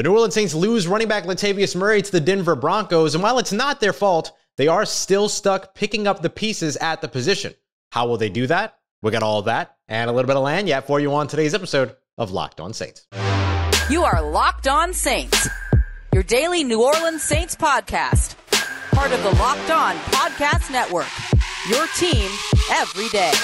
The New Orleans Saints lose running back Latavius Murray to the Denver Broncos, and while it's not their fault, they are still stuck picking up the pieces at the position. How will they do that? We got all of that and a little bit of Lanyap for you on today's episode of Locked on Saints. You are Locked on Saints, your daily New Orleans Saints podcast, part of the Locked on Podcast Network, your team every day.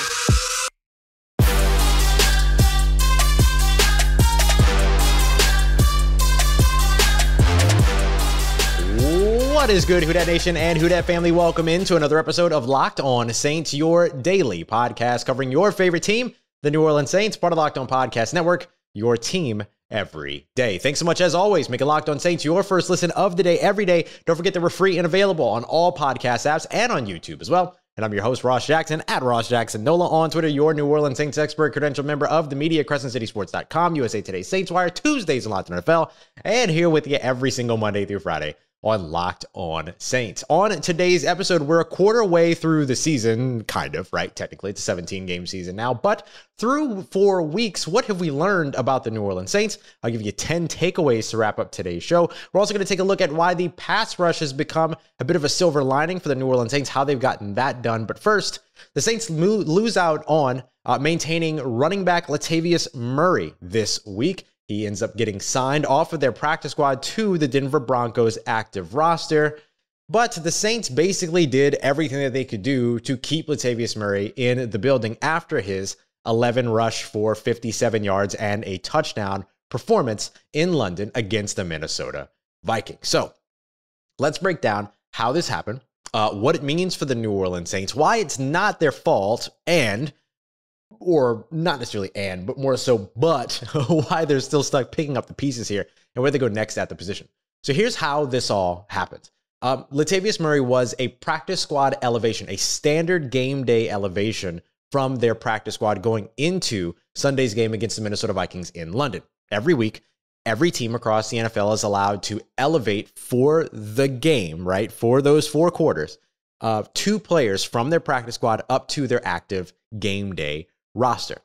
What is good, Houdat Nation and Houdat family? Welcome into another episode of Locked on Saints, your daily podcast covering your favorite team, the New Orleans Saints, part of Locked on Podcast Network, your team every day. Thanks so much, as always, making Locked on Saints your first listen of the day every day. Don't forget that we're free and available on all podcast apps and on YouTube as well. And I'm your host, Ross Jackson, at Ross Jackson Nola on Twitter, your New Orleans Saints expert, credentialed member of the media, CrescentCitySports.com, USA Today Saints Wire, Tuesdays on Locked on NFL, and here with you every single Monday through Friday on Locked on Saints. On today's episode, we're a quarter way through the season, kind of, right? Technically, it's a 17-game season now, but through 4 weeks, what have we learned about the New Orleans Saints? I'll give you 10 takeaways to wrap up today's show. We're also going to take a look at why the pass rush has become a bit of a silver lining for the New Orleans Saints, how they've gotten that done. But first, the Saints lose out on maintaining running back Latavius Murray this week. He ends up getting signed off of their practice squad to the Denver Broncos active roster. But the Saints basically did everything that they could do to keep Latavius Murray in the building after his 11 rush for 57 yards and a touchdown performance in London against the Minnesota Vikings. So let's break down how this happened, what it means for the New Orleans Saints, why it's not their fault, and or not necessarily and, but more so, but why they're still stuck picking up the pieces here and where they go next at the position. So here's how this all happened. Latavius Murray was a practice squad elevation, a standard game day elevation from their practice squad going into Sunday's game against the Minnesota Vikings in London. Every week, every team across the NFL is allowed to elevate for the game, right? For those 4 quarters, two players from their practice squad up to their active game day roster.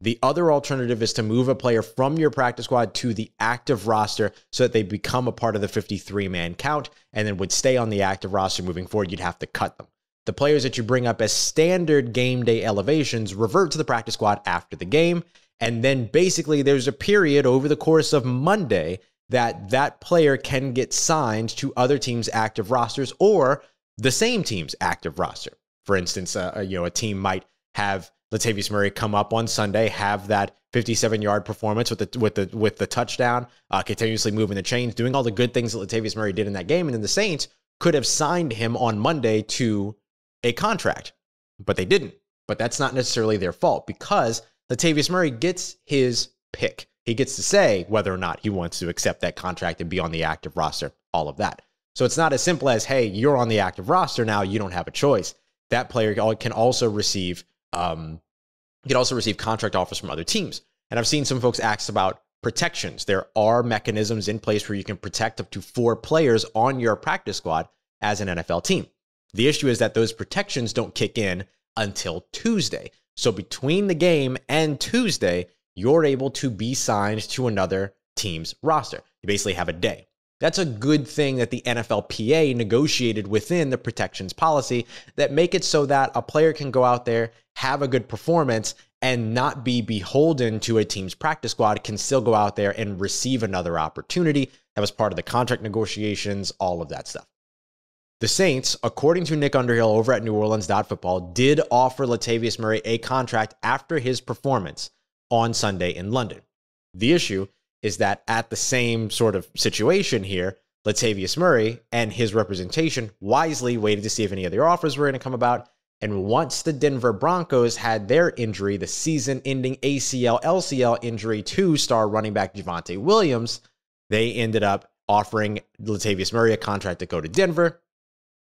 The other alternative is to move a player from your practice squad to the active roster so that they become a part of the 53-man count and then would stay on the active roster moving forward. You'd have to cut them. The players that you bring up as standard game day elevations revert to the practice squad after the game. And then basically there's a period over the course of Monday that that player can get signed to other teams' active rosters or the same team's active roster. For instance, a team might have Latavius Murray come up on Sunday, have that 57-yard performance with the touchdown, continuously moving the chains, doing all the good things that Latavius Murray did in that game, and then the Saints could have signed him on Monday to a contract, but they didn't. But that's not necessarily their fault because Latavius Murray gets his pick. He gets to say whether or not he wants to accept that contract and be on the active roster, all of that. So it's not as simple as, hey, you're on the active roster now, you don't have a choice. That player can also receive contract offers from other teams. And I've seen some folks ask about protections. There are mechanisms in place where you can protect up to 4 players on your practice squad as an NFL team. The issue is that those protections don't kick in until Tuesday. So between the game and Tuesday, you're able to be signed to another team's roster. You basically have a day. That's a good thing that the NFLPA negotiated within the protections policy that make it so that a player can go out there, have a good performance, and not be beholden to a team's practice squad, can still go out there and receive another opportunity. That was part of the contract negotiations, all of that stuff. The Saints, according to Nick Underhill over at NewOrleans.football, did offer Latavius Murray a contract after his performance on Sunday in London. The issue is that at the same sort of situation here, Latavius Murray and his representation wisely waited to see if any other offers were going to come about. And once the Denver Broncos had their injury, the season-ending ACL-LCL injury to star running back Javonte Williams, they ended up offering Latavius Murray a contract to go to Denver.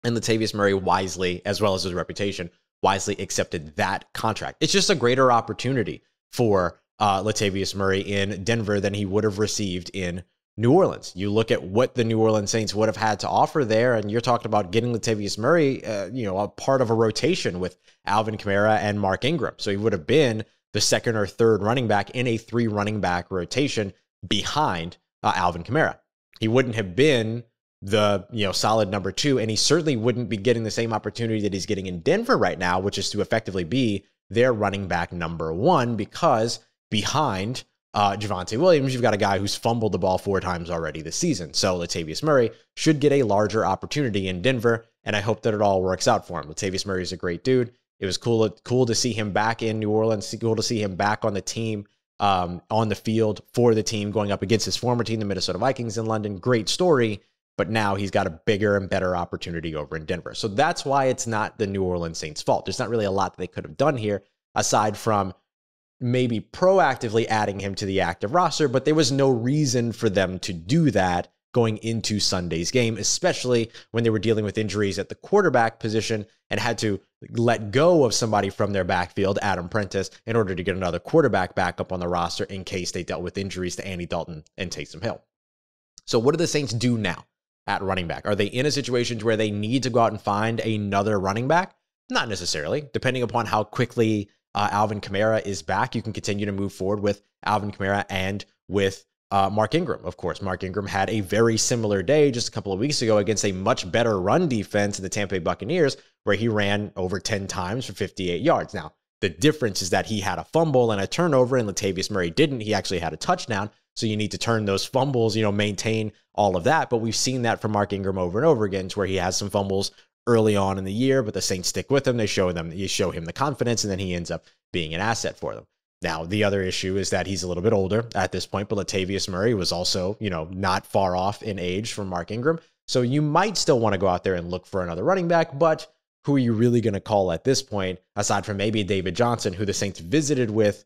And Latavius Murray wisely, as well as his reputation, wisely accepted that contract. It's just a greater opportunity for Latavius Murray in Denver than he would have received in New Orleans. You look at what the New Orleans Saints would have had to offer there, and you're talking about getting Latavius Murray, a part of a rotation with Alvin Kamara and Mark Ingram. So he would have been the second or third running back in a 3 running back rotation behind Alvin Kamara. He wouldn't have been the, you know, solid number two, and he certainly wouldn't be getting the same opportunity that he's getting in Denver right now, which is to effectively be their running back number one, because behind Javonte Williams, you've got a guy who's fumbled the ball 4 times already this season. So Latavius Murray should get a larger opportunity in Denver, and I hope that it all works out for him. Latavius Murray is a great dude. It was cool to see him back in New Orleans, cool to see him back on the team, on the field for the team, going up against his former team, the Minnesota Vikings in London. Great story. But now he's got a bigger and better opportunity over in Denver. So that's why it's not the New Orleans Saints' fault. There's not really a lot that they could have done here, aside from maybe proactively adding him to the active roster, but there was no reason for them to do that going into Sunday's game, especially when they were dealing with injuries at the quarterback position and had to let go of somebody from their backfield, Adam Prentiss, in order to get another quarterback back up on the roster in case they dealt with injuries to Andy Dalton and Taysom Hill. So what do the Saints do now at running back? Are they in a situation where they need to go out and find another running back? Not necessarily. Depending upon how quickly Alvin Kamara is back, you can continue to move forward with Alvin Kamara and with Mark Ingram. Of course, Mark Ingram had a very similar day just a couple of weeks ago against a much better run defense in the Tampa Bay Buccaneers, where he ran over 10 times for 58 yards. Now, the difference is that he had a fumble and a turnover, and Latavius Murray didn't. He actually had a touchdown. So you need to turn those fumbles, you know, maintain all of that. But we've seen that from Mark Ingram over and over again, to where he has some fumbles early on in the year, but the Saints stick with him. They show them, you show him the confidence, and then he ends up being an asset for them. Now, the other issue is that he's a little bit older at this point, but Latavius Murray was also, you know, not far off in age from Mark Ingram. So you might still want to go out there and look for another running back, but who are you really going to call at this point, aside from maybe David Johnson, who the Saints visited with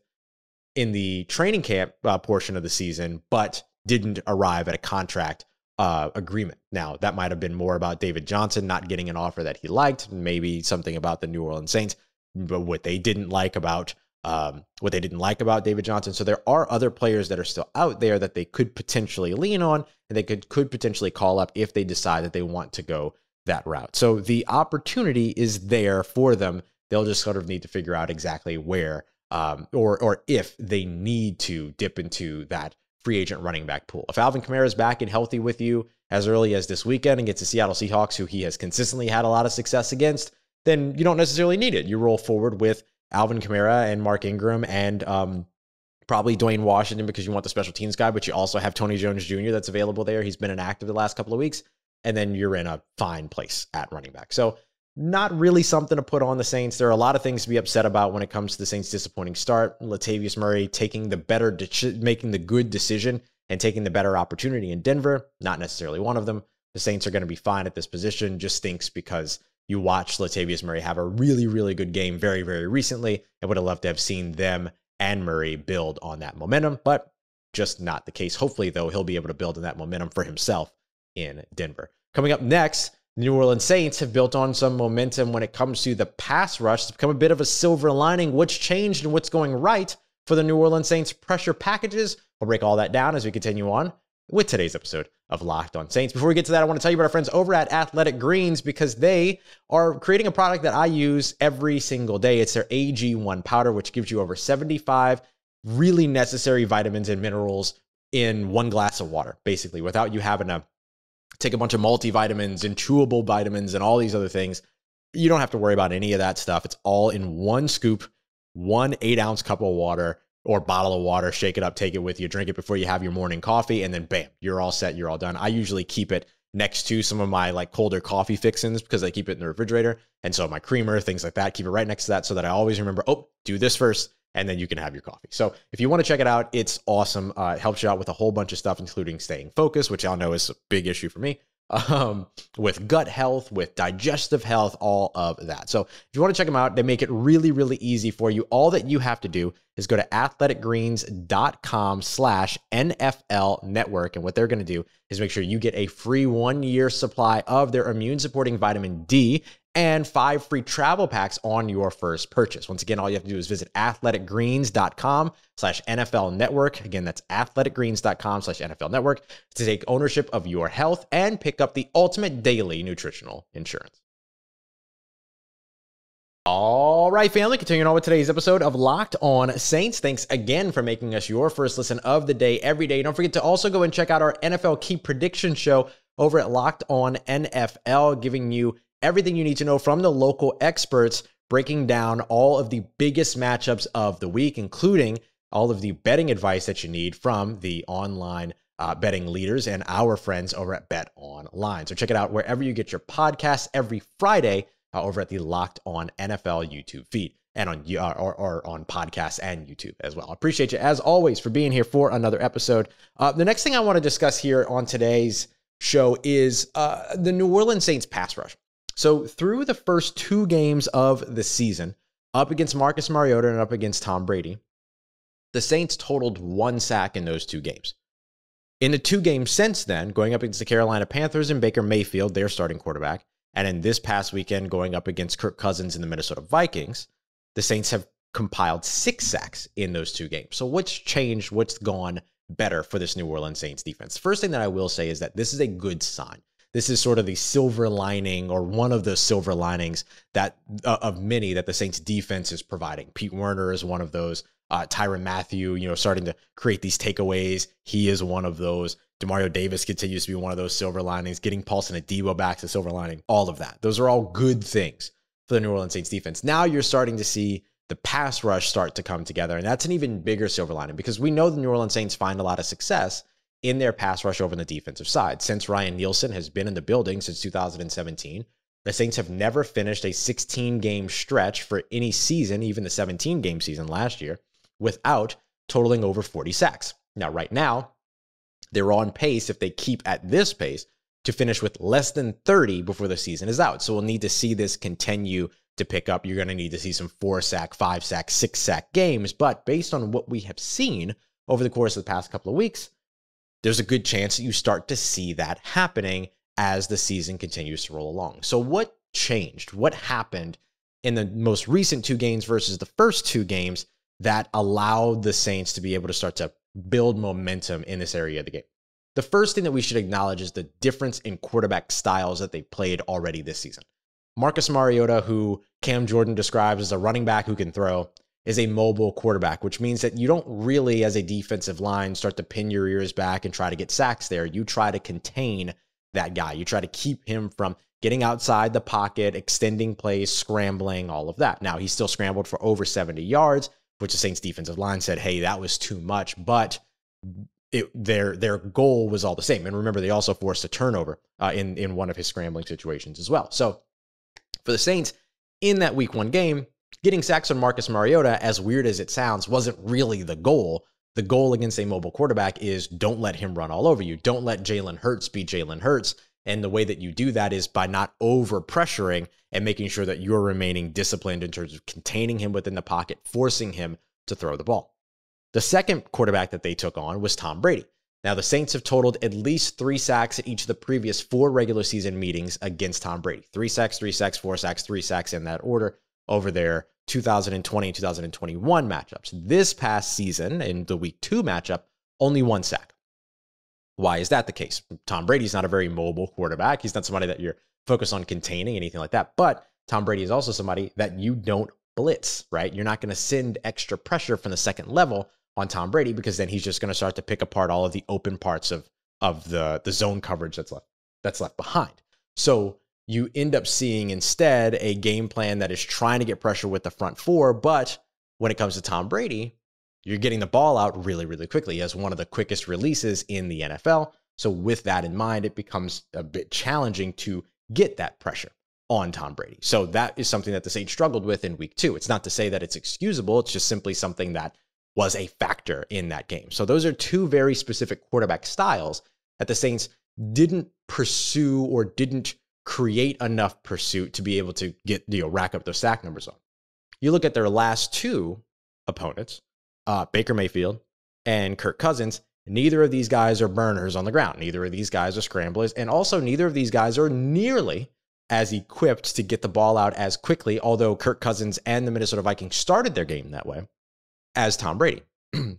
in the training camp portion of the season, but didn't arrive at a contract agreement. Now, that might have been more about David Johnson not getting an offer that he liked, maybe something about the New Orleans Saints, but what they didn't like about David Johnson. So there are other players that are still out there that they could potentially lean on, and they could potentially call up if they decide that they want to go that route. So the opportunity is there for them. They'll just sort of need to figure out exactly where or if they need to dip into that free agent running back pool. If Alvin Kamara is back and healthy with you as early as this weekend against the Seattle Seahawks, who he has consistently had a lot of success against, then you don't necessarily need it. You roll forward with Alvin Kamara and Mark Ingram and probably Dwayne Washington, because you want the special teams guy, but you also have Tony Jones Jr. that's available there. He's been inactive the last couple of weeks, and then you're in a fine place at running back. So not really something to put on the Saints. There are a lot of things to be upset about when it comes to the Saints' disappointing start. Latavius Murray taking the better, making the good decision and taking the better opportunity in Denver, not necessarily one of them. The Saints are going to be fine at this position. Just stinks because you watched Latavius Murray have a really, really good game very, very recently, and would have loved to have seen them and Murray build on that momentum, but just not the case. Hopefully, though, he'll be able to build on that momentum for himself in Denver. Coming up next, the New Orleans Saints have built on some momentum when it comes to the pass rush. It's become a bit of a silver lining. What's changed and what's going right for the New Orleans Saints pressure packages? We'll break all that down as we continue on with today's episode of Locked on Saints. Before we get to that, I want to tell you about our friends over at Athletic Greens, because they are creating a product that I use every single day. It's their AG1 powder, which gives you over 75 really necessary vitamins and minerals in one glass of water, basically, without you having to take a bunch of multivitamins and chewable vitamins and all these other things. You don't have to worry about any of that stuff. It's all in one scoop, one 8-ounce cup of water or bottle of water. Shake it up, take it with you, drink it before you have your morning coffee, and then bam, you're all set, you're all done. I usually keep it next to some of my like colder coffee fixins, because I keep it in the refrigerator. And so my creamer, things like that, keep it right next to that so that I always remember, oh, do this first, and then you can have your coffee. So if you want to check it out, it's awesome. It helps you out with a whole bunch of stuff, including staying focused, which I know is a big issue for me, with gut health, with digestive health, all of that. So if you want to check them out, they make it really, really easy for you. All that you have to do is go to athleticgreens.com/NFL network. And what they're going to do is make sure you get a free 1-year supply of their immune supporting vitamin D and 5 free travel packs on your first purchase. Once again, all you have to do is visit athleticgreens.com/NFL network. Again, that's athleticgreens.com/NFL network to take ownership of your health and pick up the ultimate daily nutritional insurance. All right, family, continuing on with today's episode of Locked on Saints. Thanks again for making us your first listen of the day every day. Don't forget to also go and check out our NFL Key Prediction Show over at Locked on NFL, giving you everything you need to know from the local experts, breaking down all of the biggest matchups of the week, including all of the betting advice that you need from the online betting leaders and our friends over at Bet Online. So check it out wherever you get your podcasts every Friday over at the Locked on NFL YouTube feed and on or on podcasts and YouTube as well. I appreciate you, as always, for being here for another episode. The next thing I want to discuss here on today's show is the New Orleans Saints pass rush. So through the first two games of the season, up against Marcus Mariota and up against Tom Brady, the Saints totaled one sack in those two games. In the two games since then, going up against the Carolina Panthers and Baker Mayfield, their starting quarterback, and in this past weekend, going up against Kirk Cousins and the Minnesota Vikings, the Saints have compiled 6 sacks in those two games. So what's changed? What's gone better for this New Orleans Saints defense? First thing that I will say is that this is a good sign. This is sort of the silver lining, or one of the silver linings that of many that the Saints defense is providing. Pete Werner is one of those. Tyrann Mathieu, starting to create these takeaways. He is one of those. DeMario Davis continues to be one of those silver linings. Getting Paulson Adibo back to silver lining, all of that. Those are all good things for the New Orleans Saints defense. Now you're starting to see the pass rush start to come together, and that's an even bigger silver lining because we know the New Orleans Saints find a lot of success in their pass rush over on the defensive side. Since Ryan Nielsen has been in the building since 2017, the Saints have never finished a 16-game stretch for any season, even the 17-game season last year, without totaling over 40 sacks. Now, right now, they're on pace, if they keep at this pace, to finish with less than 30 before the season is out. So we'll need to see this continue to pick up. You're going to need to see some 4-sack, 5-sack, 6-sack games. But based on what we have seen over the course of the past couple of weeks, there's a good chance that you start to see that happening as the season continues to roll along. So what changed? What happened in the most recent two games versus the first two games that allowed the Saints to be able to start to build momentum in this area of the game? The first thing that we should acknowledge is the difference in quarterback styles that they played already this season. Marcus Mariota, who Cam Jordan describes as a running back who can throw, is a mobile quarterback, which means that you don't really, as a defensive line, start to pin your ears back and try to get sacks there. You try to contain that guy. You try to keep him from getting outside the pocket, extending plays, scrambling, all of that. Now, he still scrambled for over 70 yards, which the Saints defensive line said, hey, that was too much, but their goal was all the same. And remember, they also forced a turnover in one of his scrambling situations as well. So for the Saints, in that week one game, getting sacks on Marcus Mariota, as weird as it sounds, wasn't really the goal. The goal against a mobile quarterback is don't let him run all over you. Don't let Jalen Hurts be Jalen Hurts. And the way that you do that is by not over-pressuring and making sure that you're remaining disciplined in terms of containing him within the pocket, forcing him to throw the ball. The second quarterback that they took on was Tom Brady. Now, the Saints have totaled at least 3 sacks at each of the previous 4 regular season meetings against Tom Brady. 3 sacks, 3 sacks, 4 sacks, 3 sacks in that order over their 2020 and 2021 matchups. This past season, in the week 2 matchup, only 1 sack. Why is that the case? Tom Brady's not a very mobile quarterback. He's not somebody that you're focused on containing, anything like that. But Tom Brady is also somebody that you don't blitz, right? You're not going to send extra pressure from the second level on Tom Brady because then he's just going to start to pick apart all of the open parts of the zone coverage that's left behind. So you end up seeing instead a game plan that is trying to get pressure with the front 4. But when it comes to Tom Brady, you're getting the ball out really, really quickly as one of the quickest releases in the NFL. So with that in mind, it becomes a bit challenging to get that pressure on Tom Brady. So that is something that the Saints struggled with in week 2. It's not to say that it's excusable. It's just simply something that was a factor in that game. So those are 2 very specific quarterback styles that the Saints didn't pursue or didn't create enough pursuit to be able to get, rack up those sack numbers on. You look at their last 2 opponents, Baker Mayfield and Kirk Cousins, neither of these guys are burners on the ground. Neither of these guys are scramblers. And also, neither of these guys are nearly as equipped to get the ball out as quickly, although Kirk Cousins and the Minnesota Vikings started their game that way, as Tom Brady.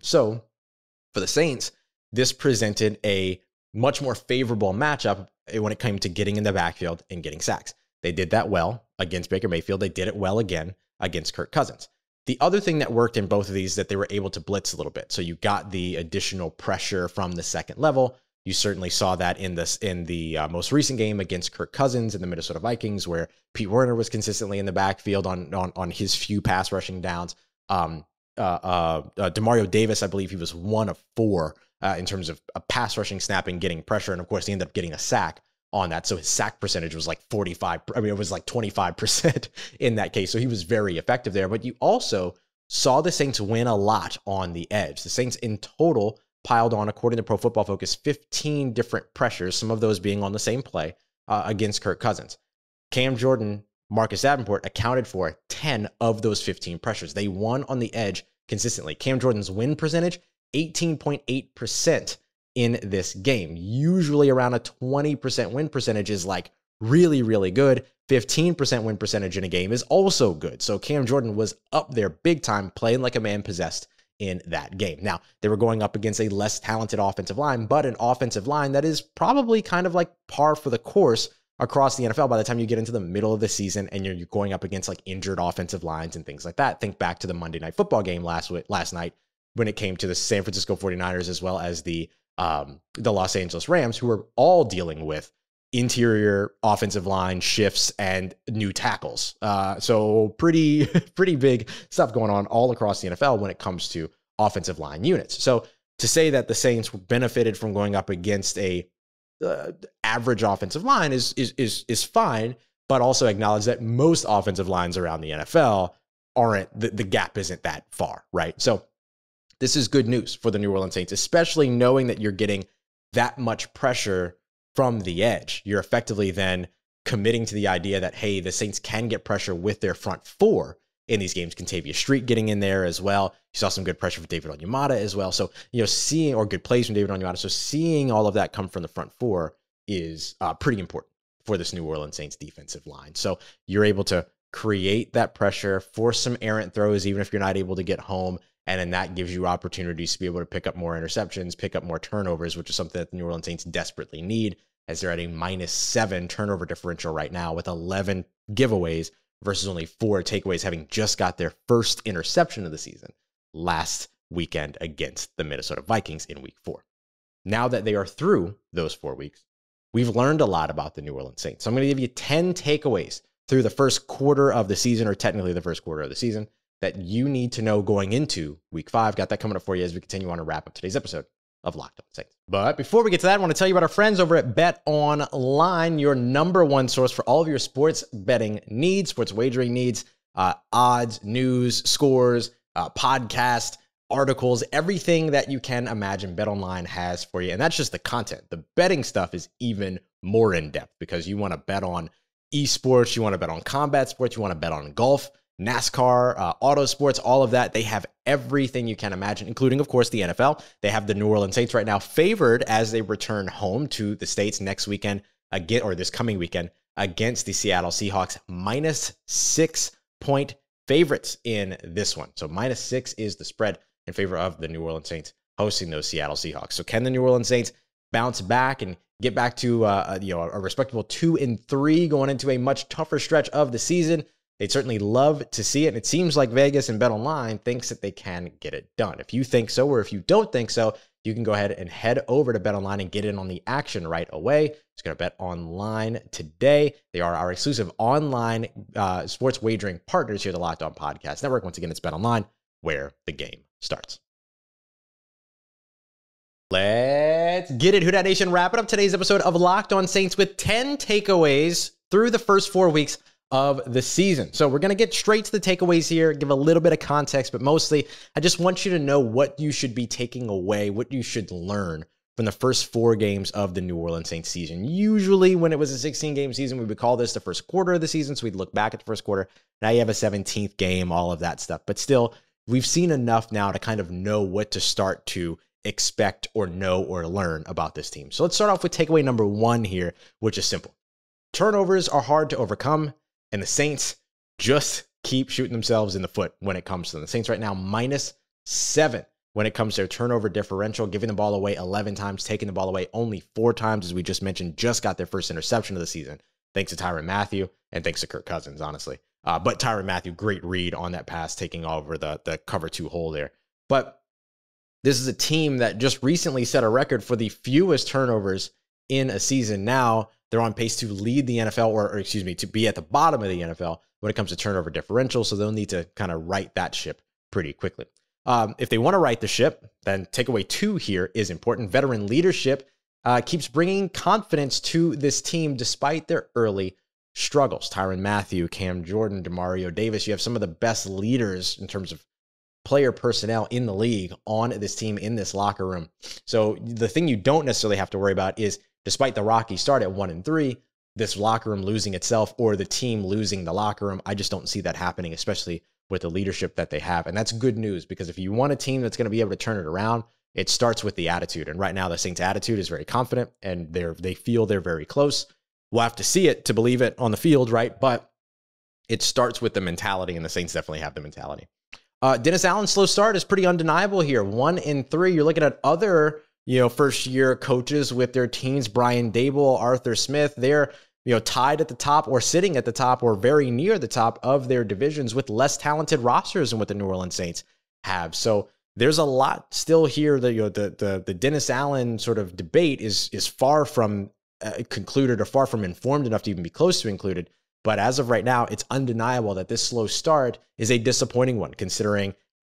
So for the Saints, this presented a much more favorable matchup when it came to getting in the backfield and getting sacks. They did that well against Baker Mayfield. They did it well again against Kirk Cousins. The other thing that worked in both of these is that they were able to blitz a little bit. So you got the additional pressure from the second level. You certainly saw that in the most recent game against Kirk Cousins and the Minnesota Vikings, where Pete Werner was consistently in the backfield on his few pass rushing downs. DeMario Davis, I believe he was 1 of 4 in terms of a pass rushing snap and getting pressure. And of course, he ended up getting a sack on that. So his sack percentage was like 45. I mean, it was like 25% in that case. So he was very effective there. But you also saw the Saints win a lot on the edge. The Saints in total piled on, according to Pro Football Focus, 15 different pressures, some of those being on the same play against Kirk Cousins. Cam Jordan, Marcus Davenport accounted for 10 of those 15 pressures. They won on the edge consistently. Cam Jordan's win percentage, 18.8% in this game. Usually around a 20% win percentage is like really, really good. 15% win percentage in a game is also good. So Cam Jordan was up there big time, playing like a man possessed in that game. Now, they were going up against a less talented offensive line, but an offensive line that is probably kind of like par for the course across the NFL by the time you get into the middle of the season and you're going up against like injured offensive lines and things like that. Think back to the Monday Night Football game last night when it came to the San Francisco 49ers as well as the Los Angeles Rams, who were all dealing with interior offensive line shifts and new tackles. So pretty big stuff going on all across the NFL when it comes to offensive line units. So to say that the Saints benefited from going up against a average offensive line is fine, but also acknowledge that most offensive lines around the NFL aren't, the gap isn't that far, right? So this is good news for the New Orleans Saints, especially knowing that you're getting that much pressure from the edge. You're effectively then committing to the idea that, hey, the Saints can get pressure with their front four in these games. Contavia Street getting in there as well. You saw some good pressure from David Onyemata as well. So, you know, good plays from David Onyemata. So seeing all of that come from the front four is pretty important for this New Orleans Saints defensive line. So you're able to create that pressure, force some errant throws, even if you're not able to get home. And then that gives you opportunities to be able to pick up more interceptions, pick up more turnovers, which is something that the New Orleans Saints desperately need, as they're at a -7 turnover differential right now with 11 giveaways versus only 4 takeaways, having just got their first interception of the season last weekend against the Minnesota Vikings in week 4. Now that they are through those 4 weeks, we've learned a lot about the New Orleans Saints. So I'm going to give you 10 takeaways through the first quarter of the season, or technically the first quarter of the season, that you need to know going into week 5. Got that coming up for you as we continue on to wrap up today's episode of Locked on Saints. But before we get to that, I want to tell you about our friends over at Bet Online, your #1 source for all of your sports betting needs, sports wagering needs, odds, news, scores, podcasts, articles, everything that you can imagine Bet Online has for you. And that's just the content. The betting stuff is even more in depth because you want to bet on esports, you want to bet on combat sports, you want to bet on golf, NASCAR, auto sports, all of that. They have everything you can imagine, including, of course, the NFL. They have the New Orleans Saints right now favored as they return home to the States next weekend, again, or this coming weekend, against the Seattle Seahawks, -6 point favorites in this one. So -6 is the spread in favor of the New Orleans Saints hosting those Seattle Seahawks. So can the New Orleans Saints bounce back and get back to a respectable 2-3 going into a much tougher stretch of the season? They'd certainly love to see it, and it seems like Vegas and Bet Online thinks that they can get it done. If you think so, or if you don't think so, you can go ahead and head over to Bet Online and get in on the action right away. Just go to Bet Online today. They are our exclusive online sports wagering partners here at the Locked On Podcast Network. Once again, it's Bet Online, where the game starts. Let's get it, Houdat Nation. Wrapping up today's episode of Locked On Saints with 10 takeaways through the first 4 weeks of the season. So we're going to get straight to the takeaways here, give a little bit of context, but mostly I just want you to know what you should be taking away, what you should learn from the first 4 games of the New Orleans Saints season. Usually when it was a 16-game season, we would call this the first quarter of the season. So we'd look back at the first quarter. Now you have a 17th game, all of that stuff. But still, we've seen enough now to kind of know what to start to expect or know or learn about this team. So let's start off with takeaway number 1 here, which is simple. Turnovers are hard to overcome. And the Saints just keep shooting themselves in the foot when it comes to them. The Saints right now, -7 when it comes to their turnover differential, giving the ball away 11 times, taking the ball away only 4 times. As we just mentioned, just got their first interception of the season Thanks to Tyrann Mathieu and thanks to Kirk Cousins, honestly. But Tyrann Mathieu, great read on that pass, taking over the cover two hole there. But this is a team that just recently set a record for the fewest turnovers in a season. Now they're on pace to lead the NFL, or excuse me, to be at the bottom of the NFL when it comes to turnover differential. So they'll need to kind of right that ship pretty quickly. If they want to right the ship, then takeaway two here is important. Veteran leadership keeps bringing confidence to this team despite their early struggles. Tyrann Mathieu, Cam Jordan, DeMario Davis, you have some of the best leaders in terms of player personnel in the league on this team in this locker room. So the thing you don't necessarily have to worry about is, despite the rocky start at 1-3, this locker room losing itself or the team losing the locker room. I just don't see that happening, especially with the leadership that they have. And that's good news, because if you want a team that's going to be able to turn it around, it starts with the attitude. And right now the Saints' attitude is very confident, and they feel they're very close. We'll have to see it to believe it on the field, right? But it starts with the mentality, and the Saints definitely have the mentality. Dennis Allen's slow start is pretty undeniable here. 1-3. You're looking at other, first-year coaches with their teams, Brian Daboll, Arthur Smith. They're, tied at the top or sitting at the top or very near the top of their divisions with less talented rosters than what the New Orleans Saints have. So there's a lot still here that the Dennis Allen sort of debate is far from concluded or far from informed enough to even be close to included. But as of right now, it's undeniable that this slow start is a disappointing one, considering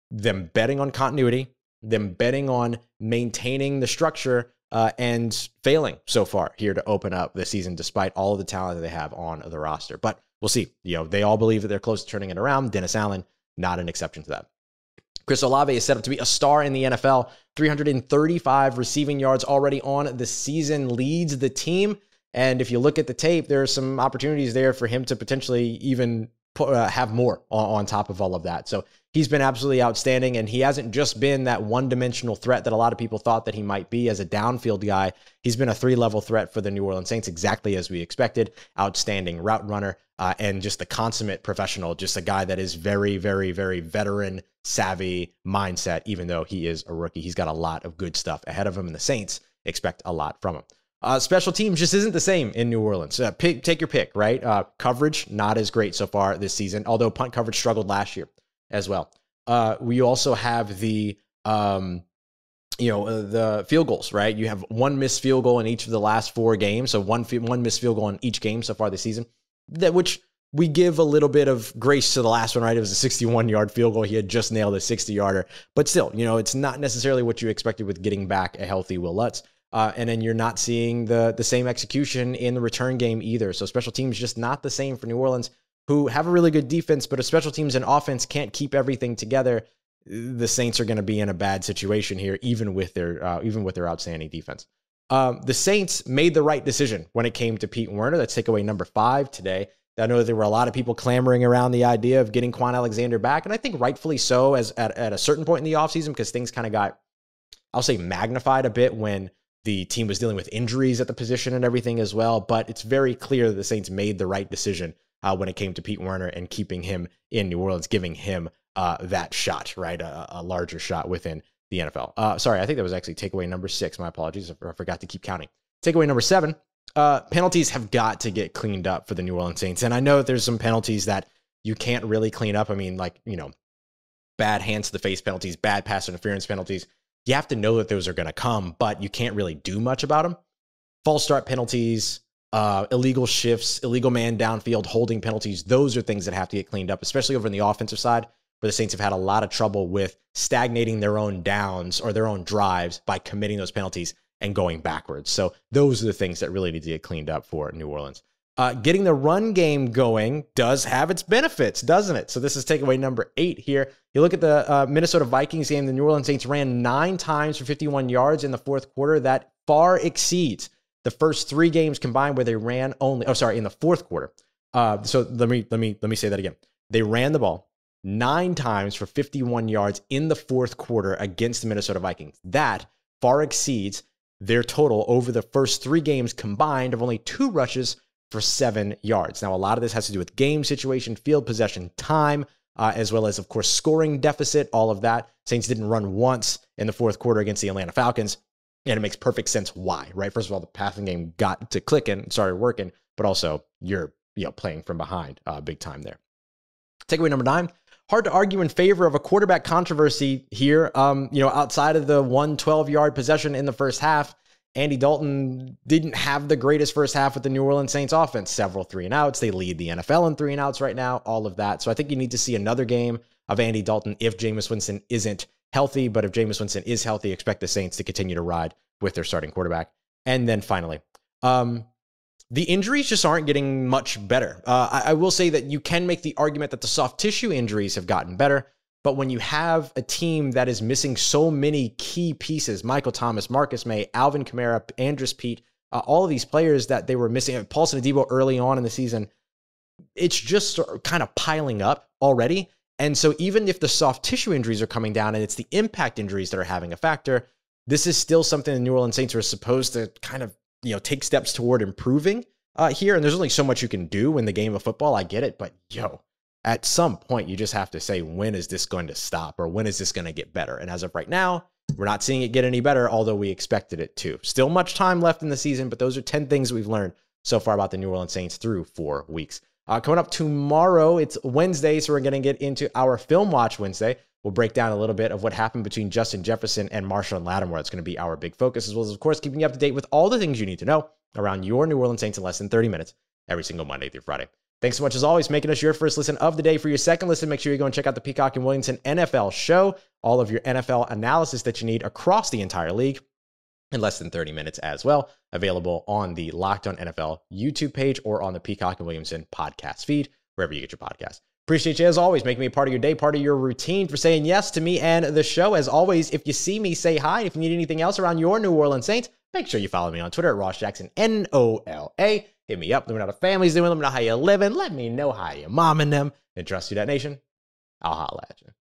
them betting on continuity, them betting on maintaining the structure, and failing so far here to open up the season, despite all of the talent that they have on the roster. But we'll see. They all believe that they're close to turning it around. Dennis Allen, not an exception to that. Chris Olave is set up to be a star in the NFL. 335 receiving yards already on the season, leads the team. And if you look at the tape, there are some opportunities there for him to potentially even have more on top of all of that. So he's been absolutely outstanding, and he hasn't just been that one-dimensional threat that a lot of people thought that he might be as a downfield guy. He's been a three-level threat for the New Orleans Saints, exactly as we expected. Outstanding route runner, and just the consummate professional, just a guy that is very, very, very veteran-savvy mindset, even though he is a rookie. He's got a lot of good stuff ahead of him, and the Saints expect a lot from him. Special teams just isn't the same in New Orleans. Take your pick, right? Coverage, not as great so far this season, although punt coverage struggled last year as well. We also have the field goals, right? You have one missed field goal in each of the last four games. So one missed field goal in each game so far this season, which we give a little bit of grace to the last one, right? It was a 61-yard field goal. He had just nailed a 60-yarder, but still, it's not necessarily what you expected with getting back a healthy Will Lutz. And then you're not seeing the same execution in the return game either. So special teams just not the same for New Orleans, who have a really good defense, but if special teams and offense can't keep everything together, the Saints are going to be in a bad situation here, even with their outstanding defense. The Saints made the right decision when it came to Pete Werner. That's takeaway number 5 today. I know there were a lot of people clamoring around the idea of getting Quan Alexander back, and I think rightfully so at a certain point in the offseason, because things kind of got, I'll say, magnified a bit when the team was dealing with injuries at the position and everything as well. But it's very clear that the Saints made the right decision when it came to Pete Werner and keeping him in New Orleans, giving him that shot, right? A larger shot within the NFL. Sorry, I think that was actually takeaway number 6. My apologies. I forgot to keep counting. Takeaway number 7, penalties have got to get cleaned up for the New Orleans Saints. And I know there's some penalties that you can't really clean up. I mean, bad hands to the face penalties, bad pass interference penalties. You have to know that those are going to come, but you can't really do much about them. False start penalties, illegal shifts, illegal man downfield, holding penalties. Those are things that have to get cleaned up, especially over on the offensive side, where the Saints have had a lot of trouble with stagnating their own downs or their own drives by committing those penalties and going backwards. So those are the things that really need to get cleaned up for New Orleans. Getting the run game going does have its benefits, doesn't it? So this is takeaway number 8 here. You look at the Minnesota Vikings game. The New Orleans Saints ran 9 times for 51 yards in the fourth quarter. That far exceeds the first 3 games combined, where they ran only. Oh, sorry, in the fourth quarter. So let me say that again. They ran the ball 9 times for 51 yards in the fourth quarter against the Minnesota Vikings. That far exceeds their total over the first 3 games combined of only 2 rushes for 7 yards. Now, a lot of this has to do with game situation, field possession, time, as well as, of course, scoring deficit, all of that. Saints didn't run once in the fourth quarter against the Atlanta Falcons, and it makes perfect sense why, right? First of all, the passing game got to clicking, started working, but also you're playing from behind big time there. Takeaway number 9. Hard to argue in favor of a quarterback controversy here. Outside of the 12-yard possession in the first half, Andy Dalton didn't have the greatest first half with the New Orleans Saints offense. Several 3-and-outs. They lead the NFL in 3-and-outs right now, all of that. So I think you need to see another game of Andy Dalton if Jameis Winston isn't healthy. But if Jameis Winston is healthy, expect the Saints to continue to ride with their starting quarterback. And then finally, the injuries just aren't getting much better. I will say that you can make the argument that the soft tissue injuries have gotten better, but when you have a team that is missing so many key pieces, Michael Thomas, Marcus May, Alvin Kamara, Andres Pete, all of these players that they were missing, Paulson Adibo early on in the season, it's just kind of piling up already. And so even if the soft tissue injuries are coming down and it's the impact injuries that are having a factor, this is still something the New Orleans Saints are supposed to kind of take steps toward improving here. And there's only so much you can do in the game of football. I get it. But at some point, you just have to say, when is this going to stop? Or when is this going to get better? And as of right now, we're not seeing it get any better, although we expected it to. Still much time left in the season, but those are 10 things we've learned so far about the New Orleans Saints through 4 weeks. Coming up tomorrow, it's Wednesday, so we're going to get into our Film Watch Wednesday. We'll break down a little bit of what happened between Justin Jefferson and Marshawn Lattimore. It's going to be our big focus, as well as, of course, keeping you up to date with all the things you need to know around your New Orleans Saints in less than 30 minutes every single Monday through Friday. Thanks so much, as always, making us your first listen of the day. For your second listen, make sure you go and check out the Peacock and Williamson NFL show. All of your NFL analysis that you need across the entire league in less than 30 minutes as well. Available on the Locked on NFL YouTube page or on the Peacock and Williamson podcast feed, wherever you get your podcast. Appreciate you, as always, making me a part of your day, part of your routine, for saying yes to me and the show. As always, if you see me, say hi. If you need anything else around your New Orleans Saints, make sure you follow me on Twitter at Ross Jackson, N-O-L-A. Hit me up. Let me know how the family's doing. Let me know how you're living. Let me know how your mom and them. And trust you, that nation. I'll holla at you.